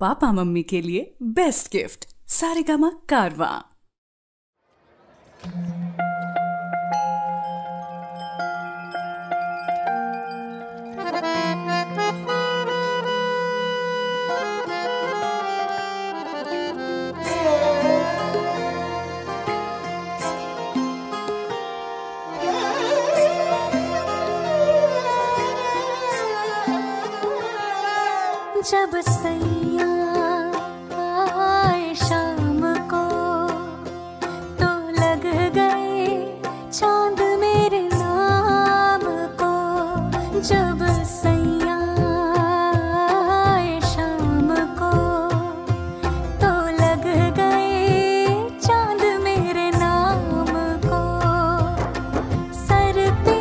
Papa mummy के लिए best gift Saregama कारवां। जब सैया आए शाम को तो लग गए चांद मेरे नाम को। जब सैया आए शाम को तो लग गए चांद मेरे नाम को। सर पे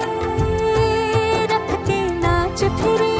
रख के नाच फिरी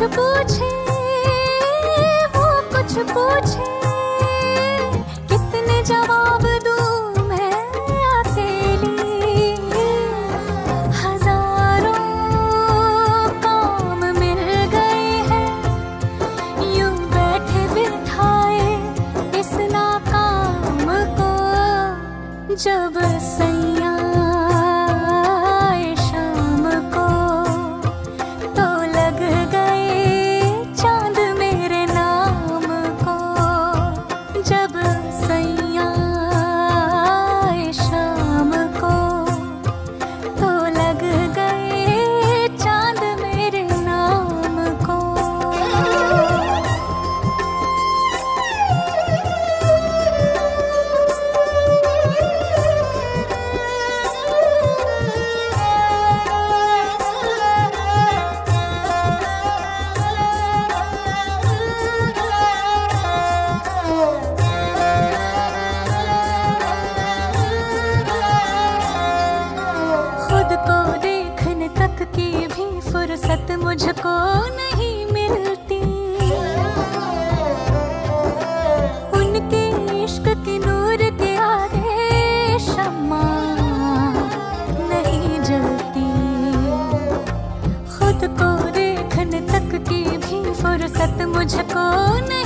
पूछे वो कुछ पूछे कितने जवाब दूं मैं अकेली। हजारों काम मिल गए हैं यूं बैठे बिठाए इस नाकाम को। जब सैया की भी फुर्सत मुझको नहीं मिलती। उनके इश्क के नूर के आगे शम्मा नहीं जलती। खुद को देखने तक की भी फुर्सत मुझको नहीं।